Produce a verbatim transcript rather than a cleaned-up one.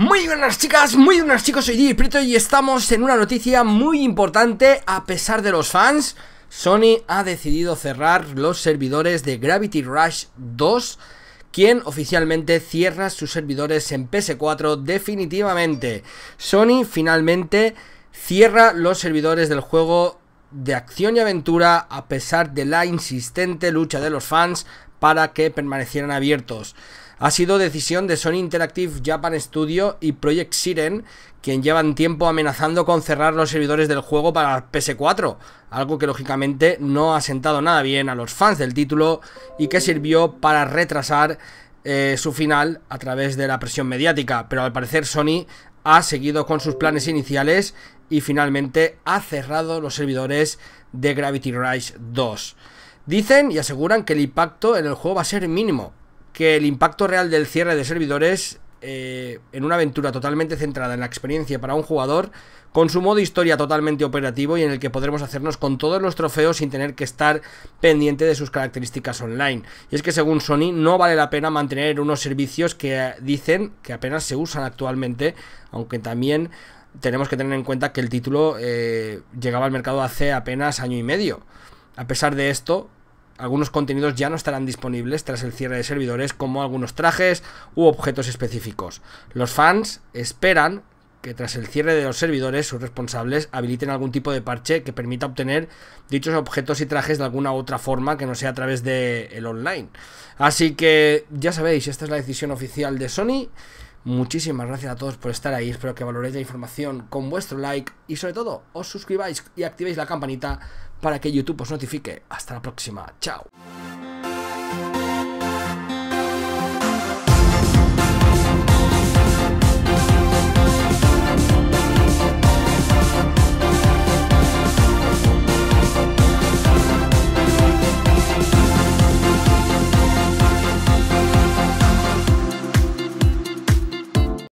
Muy buenas chicas, muy buenas chicos, soy D J Prieto y estamos en una noticia muy importante. A pesar de los fans, Sony ha decidido cerrar los servidores de Gravity Rush dos, quien oficialmente cierra sus servidores en P S cuatro definitivamente. Sony finalmente cierra los servidores del juego de acción y aventura a pesar de la insistente lucha de los fans para que permanecieran abiertos. Ha sido decisión de Sony Interactive Japan Studio y Project Siren, quien llevan tiempo amenazando con cerrar los servidores del juego para P S cuatro, algo que lógicamente no ha sentado nada bien a los fans del título y que sirvió para retrasar eh, su final a través de la presión mediática. Pero al parecer Sony ha seguido con sus planes iniciales y finalmente ha cerrado los servidores de Gravity Rush dos. Dicen y aseguran que el impacto en el juego va a ser mínimo, que el impacto real del cierre de servidores eh, en una aventura totalmente centrada en la experiencia para un jugador, con su modo historia totalmente operativo y en el que podremos hacernos con todos los trofeos sin tener que estar pendiente de sus características online. Y es que según Sony no vale la pena mantener unos servicios que dicen que apenas se usan actualmente, aunque también tenemos que tener en cuenta que el título eh, llegaba al mercado hace apenas año y medio. A pesar de esto, algunos contenidos ya no estarán disponibles tras el cierre de servidores, como algunos trajes u objetos específicos. Los fans esperan que tras el cierre de los servidores, sus responsables habiliten algún tipo de parche que permita obtener dichos objetos y trajes de alguna otra forma que no sea a través del online. Así que ya sabéis, esta es la decisión oficial de Sony. Muchísimas gracias a todos por estar ahí, espero que valoréis la información con vuestro like y sobre todo os suscribáis y activéis la campanita para que YouTube os notifique. Hasta la próxima, chao.